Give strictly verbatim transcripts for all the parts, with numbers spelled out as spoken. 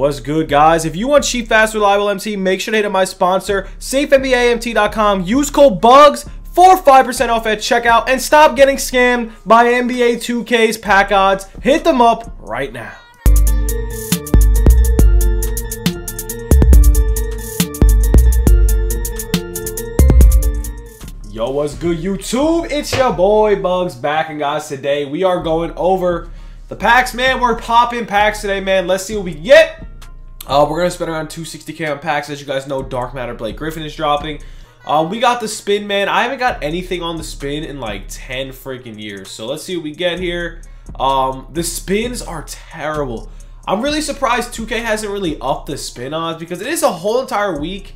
What's good, guys? If you want cheap, fast, reliable M T, make sure to hit up my sponsor, safe N B A M T dot com. Use code BUGS for five percent off at checkout and stop getting scammed by N B A two K's pack odds. Hit them up right now. Yo, what's good, YouTube? It's your boy Bugs back, and guys, today we are going over the packs, man. We're popping packs today, man. Let's see what we get. Uh, we're gonna spend around two sixty K on packs. As you guys know, Dark Matter Blake Griffin is dropping. Um, we got the spin, man. I haven't got anything on the spin in like ten freaking years. So let's see what we get here. Um, the spins are terrible. I'm really surprised two K hasn't really upped the spin odds, because it is a whole entire week.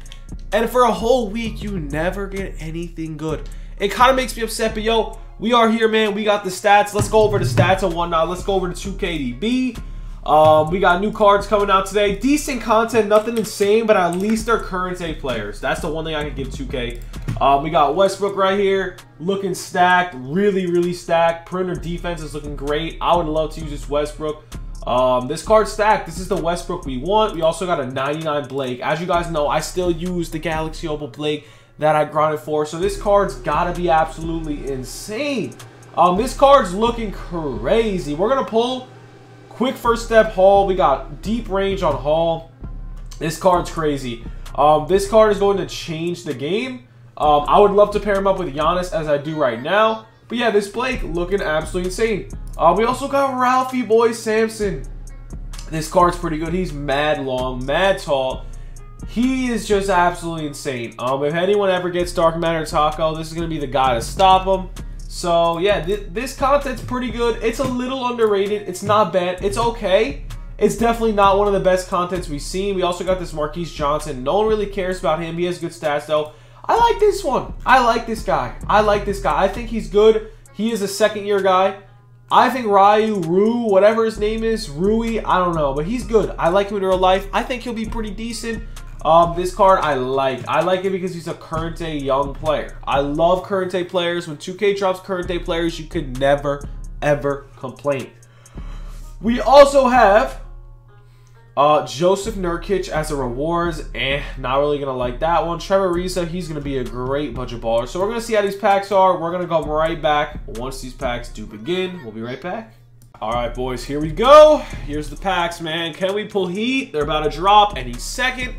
And for a whole week, you never get anything good. It kind of makes me upset, but yo, we are here, man. We got the stats. Let's go over the stats and whatnot. Let's go over to two K D B. Um, we got new cards coming out today. Decent content, nothing insane, but at least they're current day players. That's the one thing I can give two K. Um, we got Westbrook right here, looking stacked, really, really stacked. Perimeter defense is looking great. I would love to use this Westbrook. Um, this card stacked. This is the Westbrook we want. We also got a ninety-nine Blake. As you guys know, I still use the Galaxy Opal Blake that I grinded for. So this card's gotta be absolutely insane. Um, this card's looking crazy. We're gonna pull quick first step haul. We got deep range on haul. This card's crazy. Um, this card is going to change the game. Um, I would love to pair him up with Giannis as I do right now. But yeah, this Blake looking absolutely insane. Uh, we also got Ralphie Boy Sampson. This card's pretty good. He's mad long, mad tall. He is just absolutely insane. Um, if anyone ever gets Dark Matter Taco, this is going to be the guy to stop him. So yeah, th this content's pretty good. It's a little underrated. It's not bad. It's okay. It's definitely not one of the best contents we've seen. We also got this Marquise Johnson. No one really cares about him. He has good stats, though. I like this one. I like this guy. I like this guy. I think he's good. He is a second-year guy. I think Ryu, Rui, whatever his name is, Rui, I don't know, but he's good. I like him in real life. I think he'll be pretty decent. Um, this card I like. I like it because he's a current day young player. I love current day players. When two K drops current day players, you could never, ever complain. We also have uh, Joseph Nurkic as a rewards. Eh, not really going to like that one. Trevor Reza, he's going to be a great bunch of ballers. So we're going to see how these packs are. We're going to go right back once these packs do begin. We'll be right back. All right, boys, here we go. Here's the packs, man. Can we pull heat? They're about to drop, and he's second.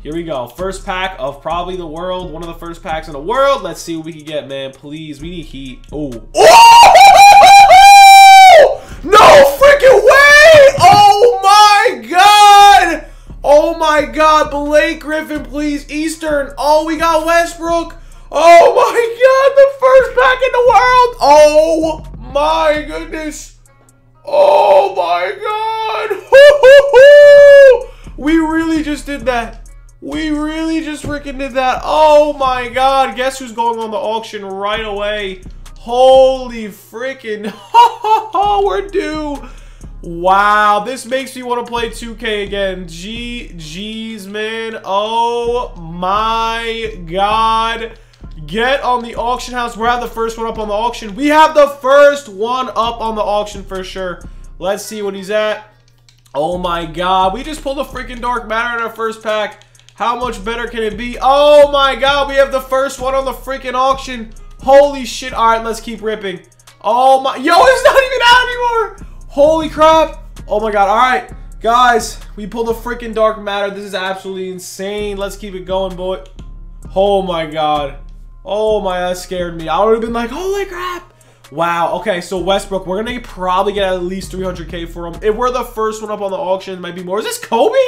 Here we go. First pack of probably the world. One of the first packs in the world. Let's see what we can get, man. Please. We need heat. Oh. Oh! No freaking way! Oh my god! Oh my god. Blake Griffin, please. Eastern. Oh, we got Westbrook. Oh my god. The first pack in the world. Oh my goodness. Oh my god. We really just did that. We really just freaking did that. Oh my god. Guess who's going on the auction right away? Holy freaking. We're due. Wow. This makes me want to play two K again. G G's, man. Oh my god. Get on the auction house. We're at the first one up on the auction. We have the first one up on the auction for sure. Let's see what he's at. Oh my god. We just pulled a freaking Dark Matter in our first pack. How much better can it be? Oh my god, we have the first one on the freaking auction. Holy shit. All right, let's keep ripping. Oh my... Yo, it's not even out anymore. Holy crap. Oh my god. All right, guys. We pulled a freaking Dark Matter. This is absolutely insane. Let's keep it going, boy. Oh my god. Oh my, that scared me. I would have been like, holy crap. Wow. Okay, so Westbrook, we're going to probably get at least three hundred K for him. If we're the first one up on the auction, it might be more. Is this Kobe?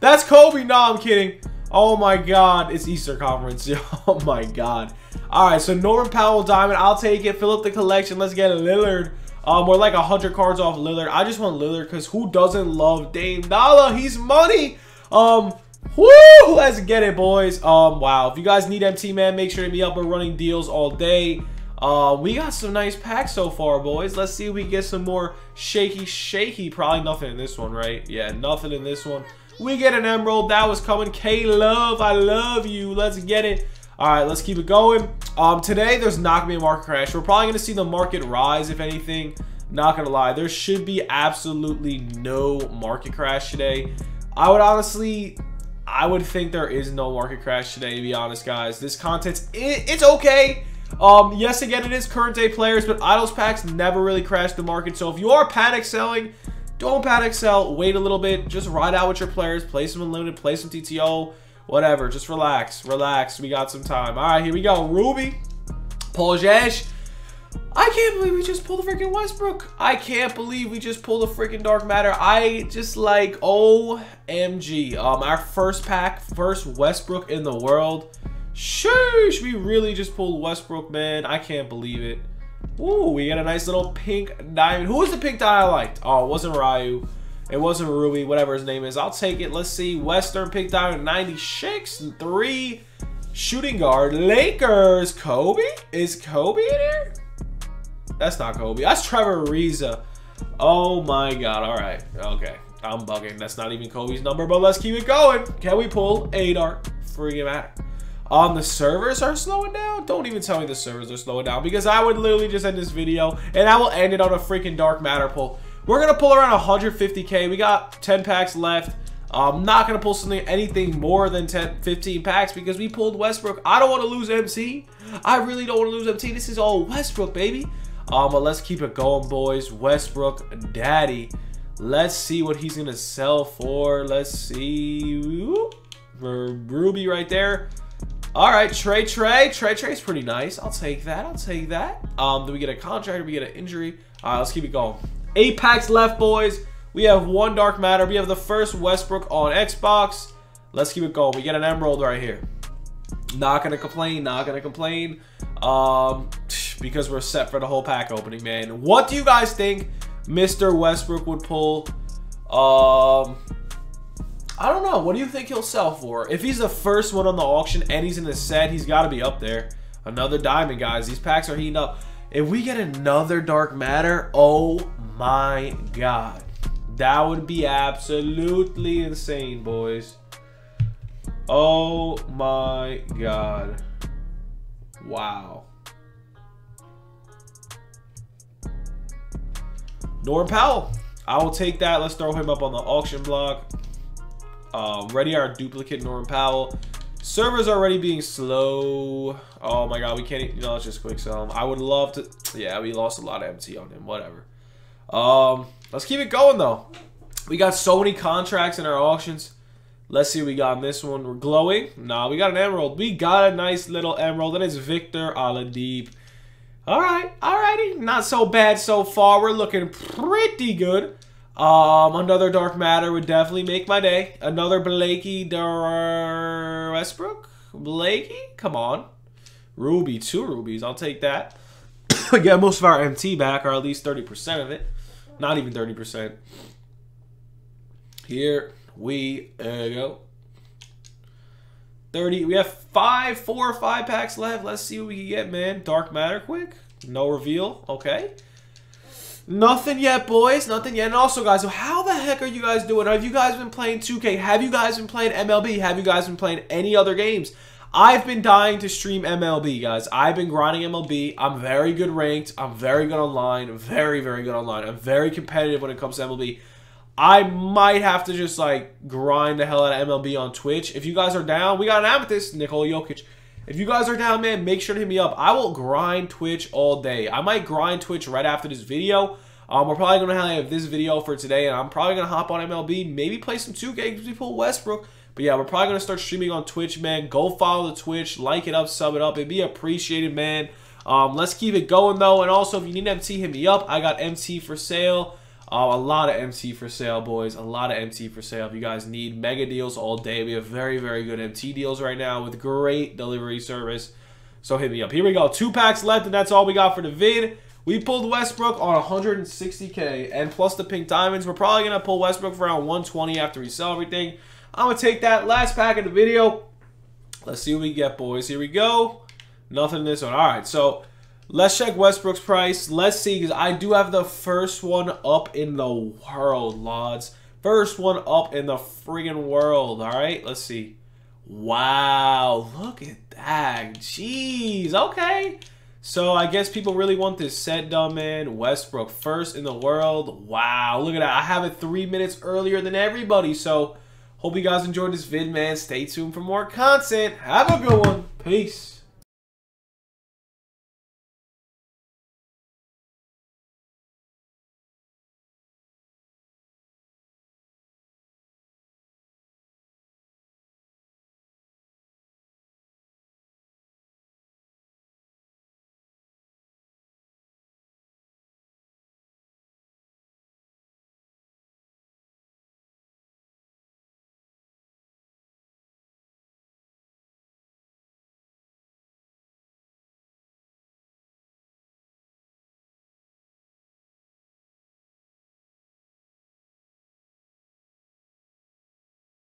That's Kobe. No, I'm kidding. Oh my god, it's Easter Conference. Oh my god. All right, so Norman Powell diamond, I'll take it. Fill up the collection. Let's get Lillard. Um, we're like one hundred cards off Lillard. I just want Lillard because who doesn't love Dame Dolla? He's money. Um, woo, let's get it, boys. Um, wow. If you guys need M T, man, make sure to be up. We're running deals all day. Uh, we got some nice packs so far, boys. Let's see if we get some more shaky, shaky. Probably nothing in this one, right? Yeah, nothing in this one. We get an emerald. That was coming. K-Love, I love you. Let's get it. All right, let's keep it going. Um, today, there's not going to be a market crash. We're probably going to see the market rise, if anything. Not going to lie. There should be absolutely no market crash today. I would honestly, I would think there is no market crash today, to be honest, guys. This content's, it, it's okay. Um, yes, again, it is current day players, but Idols packs never really crash the market. So if you are panic selling, don't panic sell. Wait a little bit. Just ride out with your players. Play some Unlimited. Play some T T O. Whatever. Just relax. Relax. We got some time. All right, here we go. Ruby. Poljesh. I can't believe we just pulled a freaking Westbrook. I can't believe we just pulled a freaking Dark Matter. I just like, O M G. Um, our first pack, first Westbrook in the world. Sheesh, we really just pulled Westbrook, man. I can't believe it. Ooh, we got a nice little pink diamond. Who was the pink dye I liked? Oh, it wasn't Ryu. It wasn't Rui, whatever his name is. I'll take it. Let's see. Western pink diamond, ninety-six and three. Shooting guard, Lakers. Kobe? Is Kobe in here? That's not Kobe. That's Trevor Reza. Oh my god. All right. Okay. I'm bugging. That's not even Kobe's number, but let's keep it going. Can we pull a Dark Freaking Matter? Um, the servers are slowing down? Don't even tell me the servers are slowing down, because I would literally just end this video and I will end it on a freaking Dark Matter pull. We're going to pull around one hundred fifty K. We got ten packs left. I'm not going to pull something, anything more than ten, fifteen packs, because we pulled Westbrook. I don't want to lose M C. I really don't want to lose M C. This is all Westbrook, baby. Um, but let's keep it going, boys. Westbrook, daddy. Let's see what he's going to sell for. Let's see. Ruby right there. All right, Trey, Trey, Trey, Trey's pretty nice. I'll take that. I'll take that. Um, do we get a contract? Do we get an injury? All right, let's keep it going. Eight packs left, boys. We have one Dark Matter. We have the first Westbrook on Xbox. Let's keep it going. We get an Emerald right here. Not gonna complain. Not gonna complain. Um, because we're set for the whole pack opening, man. What do you guys think Mister Westbrook would pull? Um. I don't know. What do you think he'll sell for? If he's the first one on the auction and he's in the set, he's got to be up there. Another diamond, guys. These packs are heating up. If we get another Dark Matter, oh my god. That would be absolutely insane, boys. Oh my god. Wow. Norman Powell. I will take that. Let's throw him up on the auction block. Um, ready our duplicate Norman Powell. Servers already being slow. Oh my god, we can't, you know, let's just quick sell him. I would love to, yeah, we lost a lot of M T on him, whatever. Um, let's keep it going though. We got so many contracts in our auctions. Let's see what we got in this one. We're glowing. Nah, we got an Emerald. We got a nice little Emerald. That is Victor Aladeep. Alright, alrighty. Not so bad so far. We're looking pretty good. Um, another Dark Matter would definitely make my day. Another Blakey Dar Westbrook? Blakey? Come on. Ruby, two rubies. I'll take that. We get most of our M T back, or at least thirty percent of it. Not even thirty percent. Here we go. thirty. We have five, four or five packs left. Let's see what we can get, man. Dark Matter quick. No reveal. Okay. Nothing yet, boys. Nothing yet. And also, guys, so how the heck are you guys doing? Have you guys been playing two K? Have you guys been playing M L B? Have you guys been playing any other games? I've been dying to stream M L B, guys. I've been grinding M L B. I'm very good ranked. I'm very good online. Very, very good online. I'm very competitive when it comes to M L B. I might have to just, like, grind the hell out of M L B on Twitch. If you guys are down, we got an Amethyst, Nikola Jokic. If you guys are down, man, make sure to hit me up. I will grind Twitch all day. I might grind Twitch right after this video. Um, we're probably going to have this video for today, and I'm probably going to hop on M L B, maybe play some two K because we pull Westbrook. But, yeah, we're probably going to start streaming on Twitch, man. Go follow the Twitch. Like it up. Sub it up. It'd be appreciated, man. Um, let's keep it going, though. And also, if you need M T, hit me up. I got M T for sale. Uh, a lot of M T for sale, boys. A lot of M T for sale. If you guys need mega deals all day, we have very, very good M T deals right now with great delivery service. So hit me up. Here we go. Two packs left, and that's all we got for the vid. We pulled Westbrook on one hundred sixty K, and plus the pink diamonds. We're probably going to pull Westbrook for around one twenty after we sell everything. I'm going to take that last pack of the video. Let's see what we get, boys. Here we go. Nothing in this one. All right, so... let's check Westbrook's price. Let's see, because I do have the first one up in the world, Lods. First one up in the friggin' world, all right? Let's see. Wow, look at that. Jeez, okay. So I guess people really want this set done, man. Westbrook, first in the world. Wow, look at that. I have it three minutes earlier than everybody, so Hope you guys enjoyed this vid, man. Stay tuned for more content. Have a good one. Peace.